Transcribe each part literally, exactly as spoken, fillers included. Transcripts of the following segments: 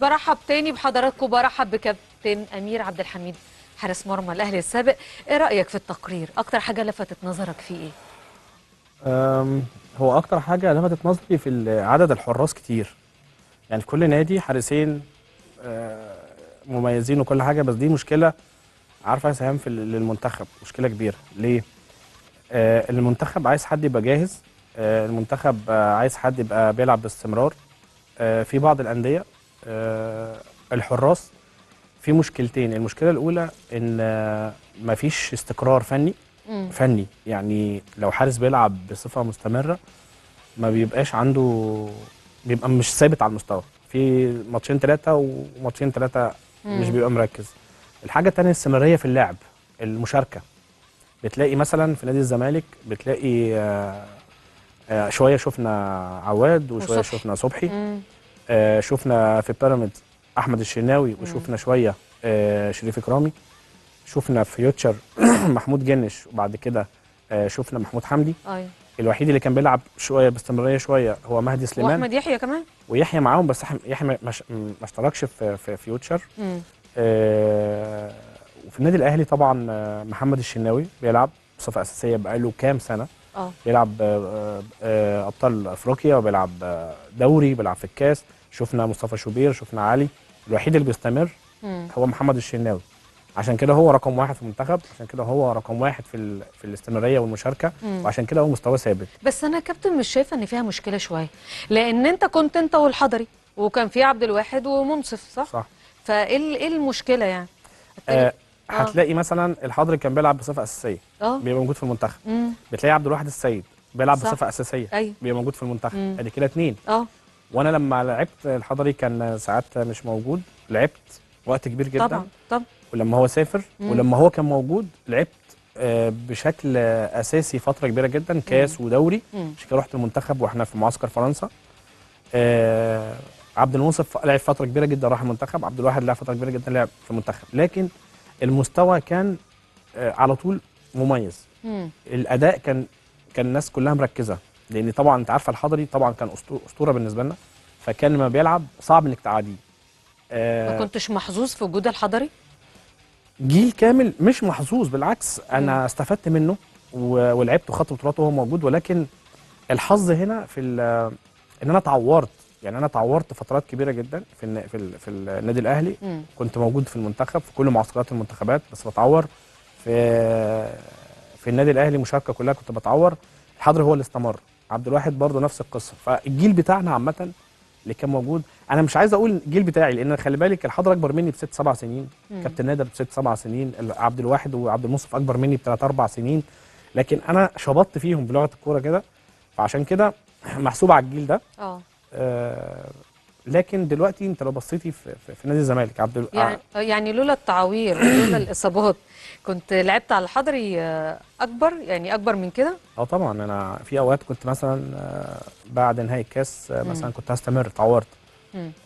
برحب تاني بحضراتكم، برحب بكابتن أمير عبد الحميد حارس مرمى الأهلي السابق. إيه رأيك في التقرير؟ أكتر حاجة لفتت نظرك فيه إيه؟ هو أكتر حاجة لفتت نظري في عدد الحراس كتير، يعني في كل نادي حارسين مميزين وكل حاجة، بس دي مشكلة عارفة يا سهام في للمنتخب، مشكلة كبيرة. ليه؟ المنتخب عايز حد يبقى جاهز، المنتخب عايز حد يبقى بيلعب باستمرار. في بعض الأندية الحراس في مشكلتين، المشكلة الأولى إن مفيش استقرار فني فني يعني لو حارس بيلعب بصفة مستمرة ما بيبقاش عنده، بيبقى مش ثابت على المستوى، في ماتشين ثلاثة وماتشين ثلاثة مش بيبقى مركز. الحاجة الثانية الاستمرارية في اللعب، المشاركة. بتلاقي مثلا في نادي الزمالك بتلاقي آآ آآ شوية شفنا عواد وشوية وصبح. شفنا صبحي، شفنا في بيراميدز أحمد الشناوي، وشفنا شوية شريف أكرامي، شفنا في فيوتشر محمود جنش، وبعد كده شفنا محمود حمدي. أي. الوحيد اللي كان بيلعب شويه باستمراريه شويه هو مهدي سليمان واحمد يحيى كمان، ويحيى معاهم، بس يحيى ما اشتركش في في فيوتشر. آه وفي النادي الاهلي طبعا محمد الشناوي بيلعب بصفه اساسيه بقاله كام سنه. أوه. بيلعب آه آه ابطال افريقيا، وبيلعب دوري، بيلعب في الكاس. شفنا مصطفى شوبير، شفنا علي. الوحيد اللي بيستمر مم. هو محمد الشناوي، عشان كده هو رقم واحد في المنتخب، عشان كده هو رقم واحد في ال... في الاستمراريه والمشاركه، مم. وعشان كده هو مستواه ثابت. بس انا يا كابتن مش شايفه ان فيها مشكله شويه، لان انت كنت انت والحضري، وكان في عبد الواحد ومنصف، صح؟ صح. فايه ايه المشكله يعني؟ آه هتلاقي آه. مثلا الحضري كان بيلعب بصفه اساسيه، آه. بيبقى موجود في المنتخب. مم. بتلاقي عبد الواحد السيد بيلعب بصفه اساسيه، أيوه. بيبقى موجود في المنتخب، ادي كده اثنين. اه وانا لما لعبت الحضري كان ساعات مش موجود، لعبت وقت كبير جدا طبعا طبعا، ولما هو سافر مم. ولما هو كان موجود لعبت بشكل اساسي فتره كبيره جدا، كاس مم. ودوري. عشان كده رحت المنتخب واحنا في معسكر فرنسا. عبد المنصف لعب فتره كبيره جدا راح المنتخب، عبد الواحد لعب فتره كبيره جدا لعب في المنتخب، لكن المستوى كان على طول مميز. مم. الاداء كان كان الناس كلها مركزه، لان طبعا انت عارفه الحضري طبعا كان اسطوره بالنسبه لنا، فكان لما بيلعب صعب انك تعاديه. آه ما كنتش محظوظ في وجود الحضري؟ جيل كامل مش محظوظ، بالعكس انا مم. استفدت منه ولعبت وخدت بطولات وهو موجود، ولكن الحظ هنا في ان انا اتعورت، يعني انا اتعورت فترات كبيره جدا في ال في, ال في النادي الاهلي. مم. كنت موجود في المنتخب في كل معسكرات المنتخبات بس بتعور، في في النادي الاهلي مشاركه كلها كنت بتعور. الحضري هو اللي استمر، عبد الواحد برضه نفس القصه، فالجيل بتاعنا عامه اللي كان موجود، انا مش عايز اقول الجيل بتاعي لان خلي بالك الحضري اكبر مني بست سبع سنين، كابتن نادر بست سبع سنين، عبد الواحد وعبد المنصف اكبر مني بثلاث اربع سنين، لكن انا شبطت فيهم بلغه الكوره كده، فعشان كده محسوب على الجيل ده. اه لكن دلوقتي انت لو بصيتي في, في, في نادي الزمالك عبد ال... يعني, يعني لولا التعاوير لولا الاصابات كنت لعبت على الحضري اكبر، يعني اكبر من كده. اه طبعا انا في اوقات كنت مثلا بعد نهايه الكاس مثلا كنت هستمر، اتعورت.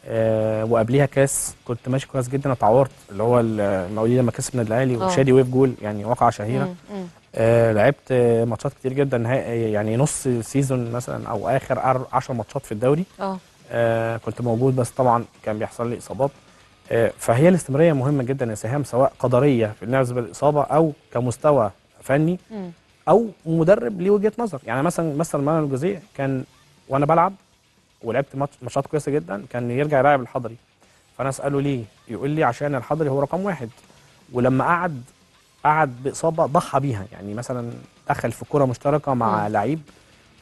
آه وقبليها كاس كنت ماشي كويس جدا، اتعورت اللي هو المقاولين لما كسبنا الاهلي وشادي وقف جول، يعني واقعه شهيره. آه لعبت ماتشات كتير جدا، يعني نص سيزون مثلا او اخر عشر ماتشات في الدوري اه آه كنت موجود، بس طبعا كان بيحصل لي اصابات. آه فهي الاستمراريه مهمه جدا يا سهام، سواء قدريه بالنسبه للاصابه او كمستوى فني م. او مدرب ليه وجهه نظر. يعني مثلا مثلا مانويل جوزيه كان وانا بلعب ولعبت ماتشات كويسه جدا كان يرجع يلعب الحضري، فانا اساله ليه؟ يقول لي عشان الحضري هو رقم واحد، ولما قعد قعد باصابه ضحى بيها، يعني مثلا دخل في كره مشتركه مع م. لعيب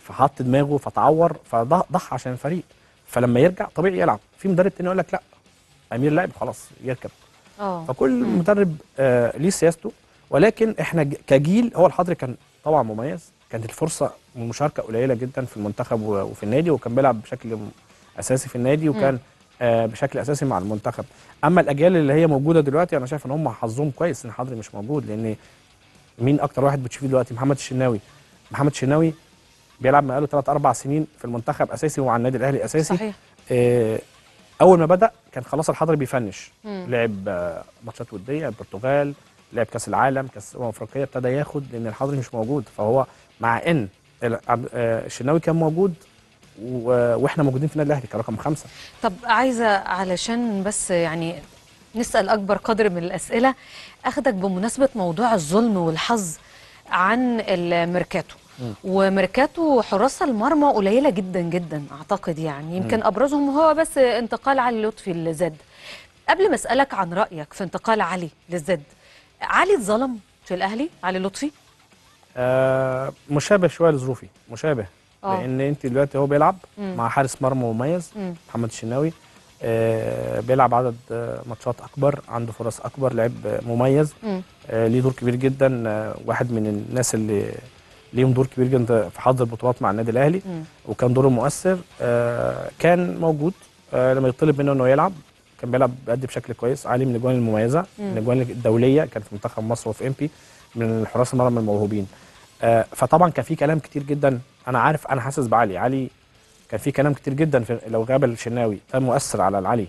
فحط دماغه فتعور فضحى عشان الفريق، فلما يرجع طبيعي يلعب. في مدرب تاني يقول لك لا امير لعب خلاص يركب. اه فكل مم. مدرب آه ليه سياسته، ولكن احنا كجيل هو الحضري كان طبعا مميز، كانت الفرصه والمشاركه قليله جدا في المنتخب وفي النادي، وكان بيلعب بشكل اساسي في النادي وكان آه بشكل اساسي مع المنتخب. اما الاجيال اللي هي موجوده دلوقتي انا شايف ان هم حظهم كويس ان الحضري مش موجود، لان مين اكتر واحد بتشوفيه دلوقتي؟ محمد الشناوي. محمد الشناوي بيلعب بقاله ثلاث أربع سنين في المنتخب أساسي ومع النادي الأهلي أساسي. صحيح. آه أول ما بدأ كان خلاص الحضري بيفنش، مم. لعب آه ماتشات ودية، البرتغال، لعب كأس العالم، كأس الأمم الأفريقية، ابتدى ياخد لأن الحضري مش موجود. فهو مع إن الشناوي آه كان موجود واحنا موجودين في النادي الاهلي كرقم خمسه. طب عايزه علشان بس يعني نسال اكبر قدر من الاسئله، اخدك بمناسبه موضوع الظلم والحظ عن الميركاتو، وميركاتو حراس المرمى قليله جدا جدا اعتقد، يعني يمكن ابرزهم هو بس انتقال علي لطفي للزد. قبل ما اسالك عن رايك في انتقال علي للزد، علي اتظلم في الاهلي؟ علي لطفي آه مشابه شويه لظروفي، مشابه أوه. لان انت دلوقتي هو بيلعب مم. مع حارس مرمى مميز مم. محمد الشناوي، آه بيلعب عدد آه ماتشات اكبر، عنده فرص اكبر، لعب آه مميز، آه ليه دور كبير جدا، آه واحد من الناس اللي ليهم دور كبير جدا في حظ البطولات مع النادي الاهلي مم. وكان دوره مؤثر، آه كان موجود آه لما يطلب منه انه يلعب كان بيلعب بيأدي بشكل كويس. علي من الاجوان المميزه، مم. من الاجوان الدوليه، كان في منتخب مصر وفي ام بي، من حراس المرمى الموهوبين. آه فطبعا كان في كلام كتير جدا، انا عارف، انا حاسس بعلي. علي كان في كلام كتير جدا في لو غاب الشناوي كان مؤثر على العلي،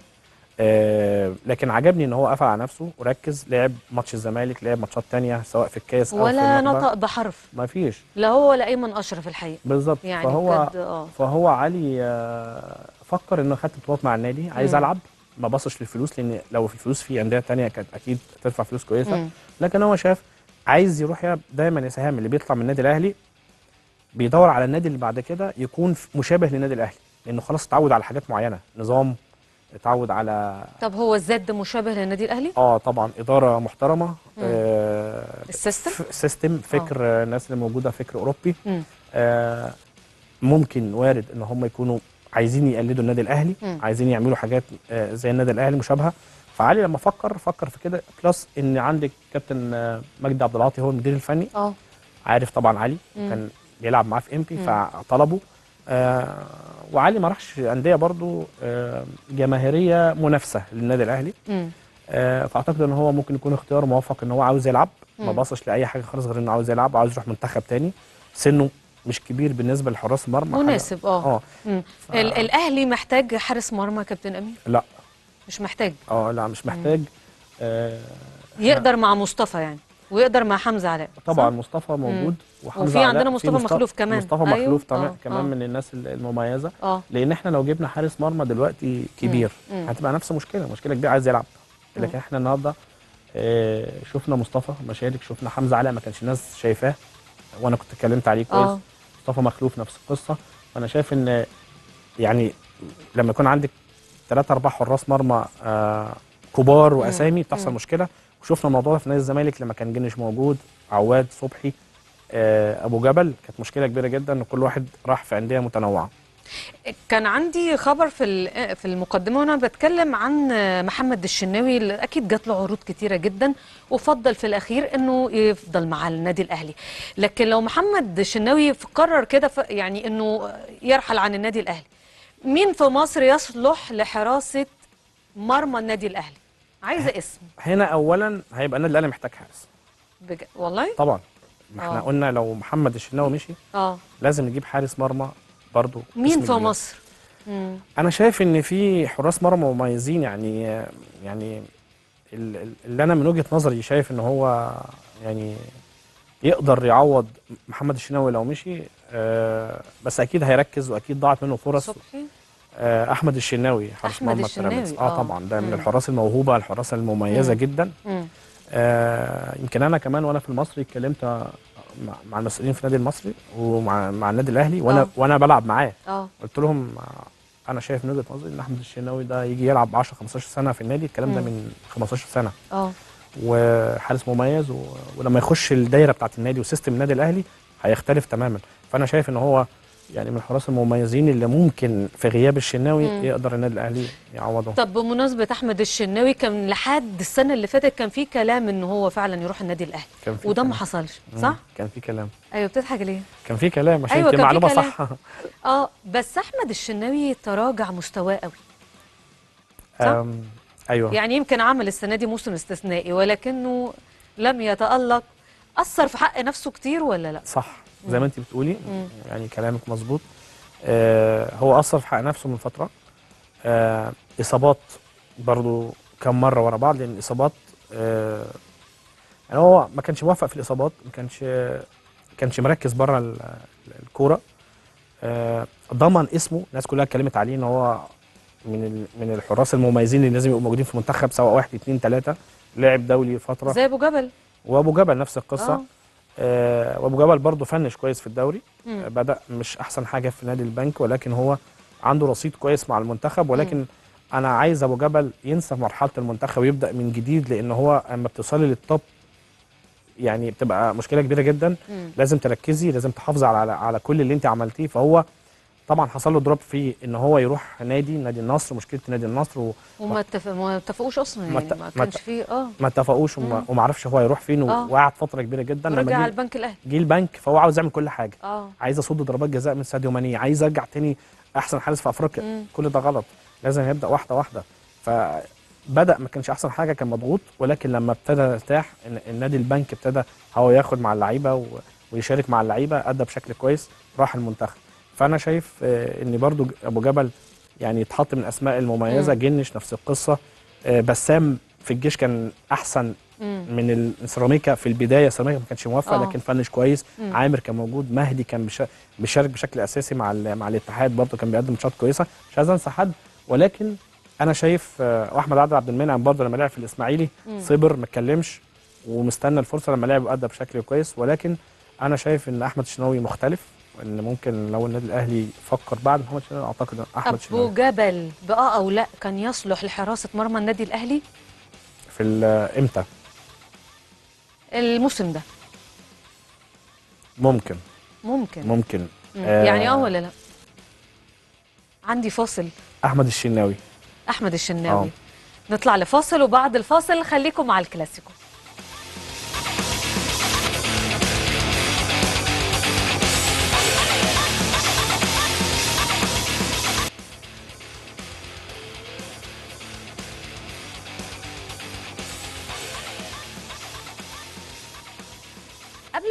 آه لكن عجبني ان هو قفل على نفسه وركز، لعب ماتش الزمالك، لعب ماتشات ثانيه سواء في الكاس او في النهائي، ولا نطق بحرف، ما فيش، لا هو ولا ايمن اشرف الحقيقه بالظبط يعني. فهو آه. فهو علي آه فكر انه خد بطولات مع النادي، عايز مم. العب، ما بصش للفلوس، لان لو في الفلوس في انديه ثانيه كانت اكيد تدفع فلوس كويسه، مم. لكن هو شاف عايز يروح. يا دايما يا سهام اللي بيطلع من النادي الاهلي بيدور على النادي اللي بعد كده يكون مشابه للنادي الاهلي، لانه خلاص اتعود على حاجات معينه، نظام، اتعود على. طب هو الزد مشابه للنادي الاهلي؟ اه طبعا، اداره محترمه، آه السيستم السيستم فكر آه. الناس اللي موجوده فكر اوروبي، مم. آه ممكن وارد ان هم يكونوا عايزين يقلدوا النادي الاهلي، مم. عايزين يعملوا حاجات آه زي النادي الاهلي مشابهه. فعلي لما فكر فكر في كده، بلس ان عندك كابتن مجدي عبد العطي هو المدير الفني، اه عارف طبعا علي، مم. كان بيلعب معاه في امبي، فطلبه آه وعلي ما راحش انديه برضو آه جماهيريه منافسه للنادي الاهلي، آه فاعتقد ان هو ممكن يكون اختيار موفق، ان هو عاوز يلعب، مم. ما باصش لاي حاجه خالص غير انه عاوز يلعب، عاوز يروح منتخب تاني، سنه مش كبير بالنسبه لحراس المرمى، مناسب. اه اه ف... الاهلي محتاج حارس مرمى كابتن امير؟ لا مش محتاج. اه لا مش محتاج، آه يقدر مع مصطفى يعني، ويقدر مع حمزه علاء طبعا، مصطفى موجود وحمزه علاء، وفي عندنا مصطفى مخلوف كمان. مصطفى أيوه. مخلوف آه. كمان آه. من الناس المميزه، آه. لان احنا لو جبنا حارس مرمى دلوقتي كبير مم. هتبقى نفس المشكله، مشكله كبيره، عايز يلعب. لكن احنا النهارده آه شفنا مصطفى مشارك، شفنا حمزه علاء ما كانش الناس شايفاه، وانا كنت اتكلمت عليه كويس، آه. مصطفى مخلوف نفس القصه. فانا شايف ان يعني لما يكون عندك ثلاثة أربعة حراس مرمى آه كبار وأسامي بتحصل مشكلة، وشفنا الموضوع ده في نادي الزمالك لما كان جنش موجود، عواد، صبحي، آه أبو جبل، كانت مشكلة كبيرة جدا إن كل واحد راح في أندية متنوعة. كان عندي خبر في في المقدمة وأنا بتكلم عن محمد الشناوي اللي أكيد جات له عروض كتيرة جدا، وفضل في الأخير إنه يفضل مع النادي الأهلي، لكن لو محمد الشناوي قرر كده يعني إنه يرحل عن النادي الأهلي، مين في مصر يصلح لحراسه مرمى النادي الاهلي؟ عايزه اسم. هنا اولا هيبقى النادي الاهلي محتاج حارس. بج... والله؟ طبعا. ما احنا قلنا لو محمد الشناوي مشي اه لازم نجيب حارس مرمى برضه. مين في مصر؟ مم. انا شايف ان في حراس مرمى مميزين، يعني يعني اللي انا من وجهه نظري شايف ان هو يعني يقدر يعوض محمد الشناوي لو مشي، آه بس اكيد هيركز، واكيد ضاعت منه فرص. صبحي؟ آه احمد الشناوي حارس مرمى بيراميدز، اه طبعا ده مم. من الحراس الموهوبه، الحراس المميزه مم. جدا. مم. آه يمكن انا كمان وانا في المصري اتكلمت مع المسؤولين في النادي المصري ومع مع النادي الاهلي، وانا أوه. وانا بلعب معاه، قلت لهم انا شايف من وجهه نظري ان احمد الشناوي ده يجي يلعب عشرة خمستاشر سنه في النادي، الكلام مم. ده من خمستاشر سنه، اه وحارس مميز، و... ولما يخش الدايره بتاعت النادي وسيستم النادي الاهلي هيختلف تماما. فانا شايف ان هو يعني من الحراس المميزين اللي ممكن في غياب الشناوي مم. يقدر النادي الاهلي يعوضه. طب بمناسبه احمد الشناوي، كان لحد السنه اللي فاتت كان في كلام ان هو فعلا يروح النادي الاهلي، وده ما حصلش صح؟ مم. كان في كلام. ايوه بتضحك ليه؟ كان في كلام عشان أيوة معلومه صح. اه بس احمد الشناوي تراجع مستواه قوي صح؟ ايوه يعني يمكن عمل السنه دي موسم استثنائي، ولكنه لم يتالق، اثر في حق نفسه كتير ولا لا؟ صح زي ما انت بتقولي، مم. يعني كلامك مظبوط، آه هو اثر في حق نفسه من فتره، آه اصابات برضو كم مره ورا بعض، لان الاصابات آه يعني هو ما كانش موفق في الاصابات، ما كانش كانش مركز بره الكوره، ضمن اسمه. الناس كلها اتكلمت عليه ان هو من من الحراس المميزين اللي لازم يبقوا موجودين في منتخب، سواء واحد اتنين تلاته. لاعب دولي فتره زي ابو جبل، وابو جبل نفس القصه. آه. آه وابو جبل برضه فنش كويس في الدوري. مم. بدا مش احسن حاجه في نادي البنك، ولكن هو عنده رصيد كويس مع المنتخب. ولكن مم. انا عايز ابو جبل ينسى مرحله المنتخب ويبدا من جديد، لان هو اما بتوصلي للتوب يعني بتبقى مشكله كبيره جدا. مم. لازم تركزي، لازم تحافظي على على كل اللي انت عملتيه. فهو طبعا حصل له دروب في ان هو يروح نادي نادي النصر، مشكله نادي النصر و... وما اتفقوش اصلا يعني مت... ما كانش فيه اه ما اتفقوش وما, وما عرفش هو هيروح فين. آه. وقعد فتره كبيره جدا لما رجع البنك الاهلي، جه البنك فهو عاوز يعمل كل حاجه. آه. عايز اصد ضربات جزاء من ساديو ماني، عايز ارجع تاني احسن حارس في افريقيا. مم. كل ده غلط، لازم يبدا واحده واحده. فبدا ما كانش احسن حاجه، كان مضغوط. ولكن لما ابتدى يرتاح النادي البنك، ابتدى هو ياخد مع اللعيبه و... ويشارك مع اللعيبه، ادى بشكل كويس، راح المنتخب. فانا شايف ان برضو ابو جبل يعني يتحط من الاسماء المميزه. مم. جنش نفس القصه. بسام في الجيش كان احسن. مم. من السيراميكا في البدايه، السيراميكا ما كانش موفق. أوه. لكن فنش كويس. مم. عامر كان موجود، مهدي كان بيشارك بشكل اساسي مع مع الاتحاد، برضو كان بيقدم ماتشات كويسه، مش عايز انسى حد. ولكن انا شايف واحمد عادل عبد المنعم برضو لما لعب في الاسماعيلي صبر، ما اتكلمش ومستنى الفرصه، لما لعب ادى بشكل كويس. ولكن انا شايف ان احمد الشناوي مختلف، ان ممكن لو النادي الاهلي فكر بعد محمد الشناوي اعتقد احمد الشناوي. ابو جبل بقى او لا كان يصلح لحراسه مرمى النادي الاهلي في امتى؟ الموسم ده ممكن ممكن ممكن آه يعني اه ولا لا؟ عندي فاصل. احمد الشناوي احمد الشناوي آه. نطلع لفاصل، وبعد الفاصل خليكم مع الكلاسيكو.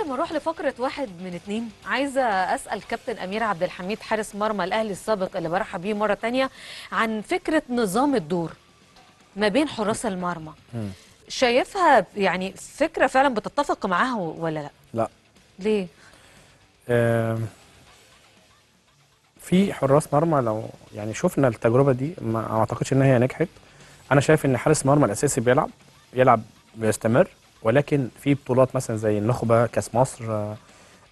نروح لفقرة واحد من اتنين. عايزة أسأل كابتن أمير عبد الحميد حارس مرمى الأهلي السابق اللي برحب بيه مرة تانية عن فكرة نظام الدور ما بين حراس المرمى. شايفها يعني فكرة فعلا بتتفق معاه ولا لا؟ لا. ليه؟ آه في حراس مرمى لو يعني شفنا التجربة دي ما أعتقدش إن هي نجحت. أنا شايف إن حارس مرمى الأساسي بيلعب يلعب بيستمر، ولكن في بطولات مثلا زي النخبه، كاس مصر،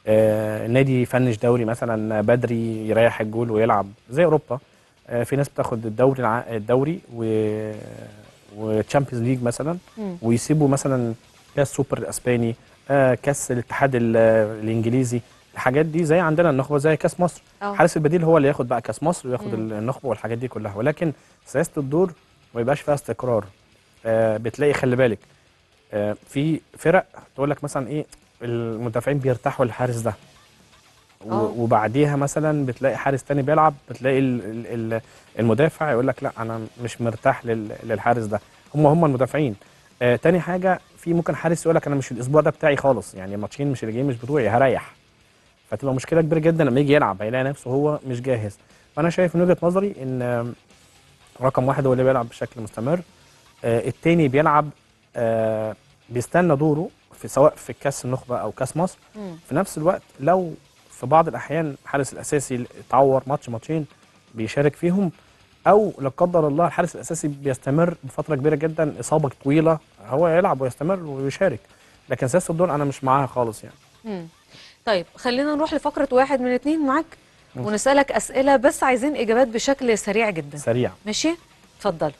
آه، النادي فنش دوري مثلا بدري يريح الجول ويلعب زي اوروبا. آه، في ناس بتاخد الدوري الدوري و وتشامبيونز ليج مثلا، ويسيبوا مثلا كاس سوبر الاسباني، آه، كاس الاتحاد الانجليزي، الحاجات دي زي عندنا النخبه زي كاس مصر. حارس البديل هو اللي ياخد بقى كاس مصر وياخد مم. النخبه والحاجات دي كلها. ولكن سياسه الدور ما يبقاش فيها استقرار. آه، بتلاقي خلي بالك في فرق تقول لك مثلا ايه المدافعين بيرتاحوا للحارس ده، وبعديها مثلا بتلاقي حارس تاني بيلعب، بتلاقي المدافع يقول لك لا انا مش مرتاح للحارس ده. هم هم المدافعين. آه تاني حاجه في ممكن حارس يقول لك انا مش الاسبوع ده بتاعي خالص، يعني الماتشين مش اللي جايين مش بتوعي هريح، فتبقى مشكله كبيره جدا لما يجي يلعب هيلاقي نفسه هو مش جاهز. فانا شايف من وجهه نظري ان رقم واحد هو اللي بيلعب بشكل مستمر، آه التاني بيلعب آه بيستنى دوره في سواء في كاس النخبه او كاس مصر. مم. في نفس الوقت لو في بعض الاحيان الحارس الاساسي اتعور ماتش ماتشين بيشارك فيهم، او لا قدر الله الحارس الاساسي بيستمر بفتره كبيره جدا، اصابه طويله، هو يلعب ويستمر ويشارك. لكن سياسه الدور انا مش معاها خالص يعني. مم. طيب خلينا نروح لفقره واحد من اتنين معاك ونسالك اسئله، بس عايزين اجابات بشكل سريع جدا. سريع ماشي، اتفضل.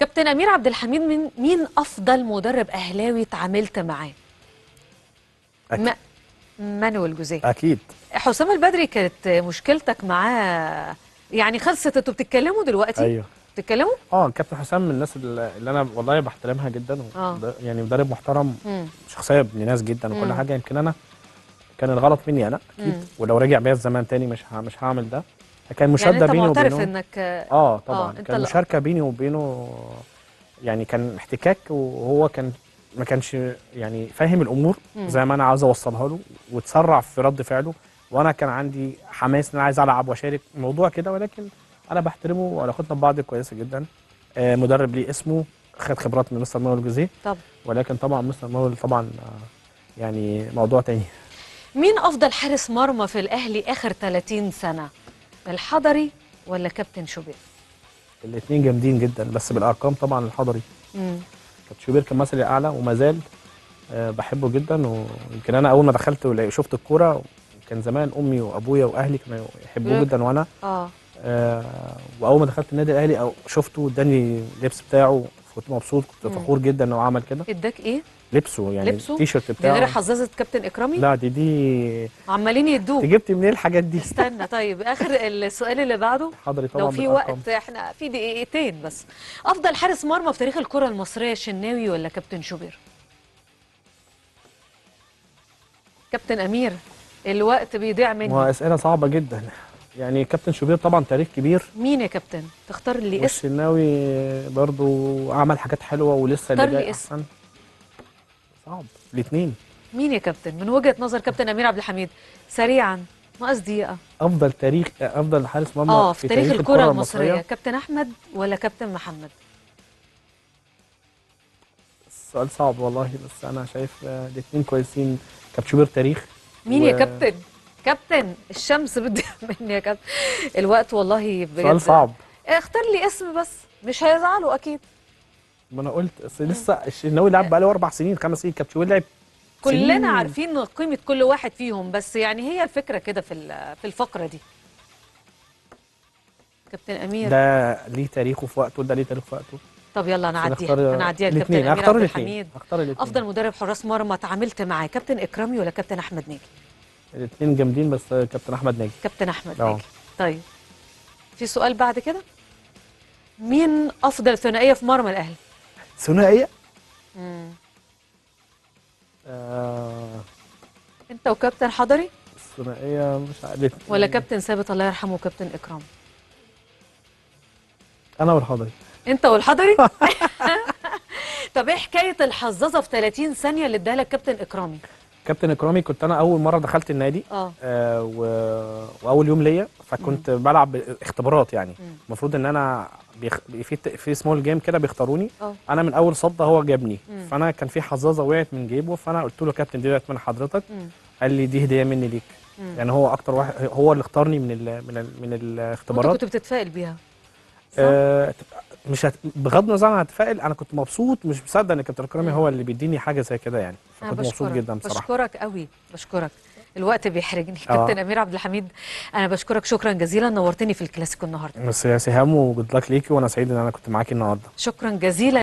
كابتن أمير عبد الحميد، من مين أفضل مدرب أهلاوي اتعاملت معاه؟ ما... مانويل جوزيه أكيد. حسام البدري كانت مشكلتك معاه يعني خلصت، أنتوا بتتكلموا دلوقتي؟ أيوه بتتكلموا؟ أه كابتن حسام من الناس اللي أنا والله بحترمها جدا، آه. يعني مدرب محترم، مم. شخصية ابن ناس جدا وكل مم. حاجة. يمكن أنا كان الغلط مني أنا أكيد، مم. ولو رجع بيا الزمان تاني مش ه... مش هعمل ده. كان مشاده يعني بينه وبينه. انت معترف انك اه طبعا آه، كان مشاركه بيني وبينه يعني كان احتكاك، وهو كان ما كانش يعني فاهم الامور مم. زي ما انا عاوز اوصلها له، وتسرع في رد فعله، وانا كان عندي حماس ان انا عايز العب واشارك موضوع كده. ولكن انا بحترمه وعلاقتنا ببعض كويسه جدا. آه مدرب ليه اسمه، خد خبرات من مستر مانويل جوزيه، ولكن طبعا مستر مانويل طبعا آه يعني موضوع تاني. مين أفضل حارس مرمى في الأهلي آخر ثلاثين سنة؟ الحضري ولا كابتن شوبير؟ الاثنين جامدين جدا، بس بالأرقام طبعا الحضري. امم كابتن شوبير كان مثلي أعلى وما زال، أه بحبه جدا. ويمكن أنا أول ما دخلت وشفت الكورة كان زمان أمي وأبويا وأهلي كانوا يحبوه جدا، وأنا آه. آه وأول ما دخلت النادي الأهلي أو شفته اداني اللبس بتاعه، كنت مبسوط، كنت فخور جدا إنه عمل كده. اداك إيه؟ لبسه يعني التيشيرت بتاعه. دي غير حظاظة كابتن إكرامي؟ لا دي دي عمالين يدوك. جبت منين الحاجات دي؟ استنى طيب آخر السؤال اللي بعده حضري طبعا لو في وقت، إحنا في دقيقتين بس. أفضل حارس مرمى في تاريخ الكرة المصرية، الشناوي ولا كابتن شوبير؟ كابتن أمير الوقت بيضيع مني واسئله صعبه جدا. يعني كابتن شوبير طبعا تاريخ كبير. مين يا كابتن؟ تختار لي اسم. الشناوي برضو عمل حاجات حلوه ولسه اللي جاي احسن. صعب الاثنين. مين يا كابتن من وجهه نظر كابتن امير عبد الحميد؟ سريعا ناقص دقيقه. افضل تاريخ افضل حارس مرمى اه في تاريخ, تاريخ الكره المصريه, المصرية. كابتن احمد ولا كابتن محمد؟ السؤال صعب والله، بس انا شايف الاثنين كويسين. كابتن شوبير تاريخ. مين و... يا كابتن؟ كابتن الشمس بتضيع مني يا كابتن. الوقت والله بجد سؤال صعب. اختار لي اسم بس مش هيزعلوا اكيد. ما انا قلت لسه الشناوي لعب بقاله اربع سنين خمس سنين، كابتن شوبير لعب كلنا سنين. عارفين قيمه كل واحد فيهم، بس يعني هي الفكره كده في في الفقره دي. كابتن امير ده ليه تاريخه في وقته، ده ليه تاريخه في وقته. طب يلا انا عديها انا عديها لكابتن امير عبد الحميد. افضل مدرب حراس مرمى تعاملت معاه، كابتن اكرامي ولا كابتن احمد ناجي؟ الاثنين جامدين، بس كابتن احمد ناجي. كابتن احمد أوه. ناجي. طيب في سؤال بعد كده. مين افضل ثنائيه في مرمى الاهلي؟ ثنائيه امم آه. انت وكابتن حضري. الثنائيه مش عارف ولا كابتن ثابت الله يرحمه وكابتن اكرامي؟ انا والحضري. انت والحضري؟ طب ايه حكايه الحظاظه في ثلاثين ثانيه اللي اداها لك كابتن اكرامي؟ كابتن اكرامي كنت انا اول مره دخلت النادي اه, آه و... واول يوم ليا، فكنت مم. بلعب اختبارات يعني. مم. المفروض ان انا بيخ... في في سمول جيم كده بيختاروني. أوه. انا من اول صده هو جابني. مم. فانا كان في حظاظه وقعت من جيبه، فانا قلت له كابتن دي وقعت من حضرتك. مم. قال لي دي هديه مني ليك. مم. يعني هو اكتر واحد هو اللي اختارني من ال... من ال... من الاختبارات. كنت بتتفائل بيها؟ آه مش هت... بغض النظر عن هتفائل، انا كنت مبسوط، مش مصدق ان كابتن اكرامي هو اللي بيديني حاجه زي كده يعني. كنت مبسوط جدا بصراحه. بشكرك قوي، بشكرك. الوقت بيحرجني. آه. كابتن امير عبد الحميد انا بشكرك شكرا جزيلا، نورتني في الكلاسيكو النهارده. بس يا سهام وجود لك ليكي، وانا سعيد ان انا كنت معاكي النهارده. شكرا جزيلا.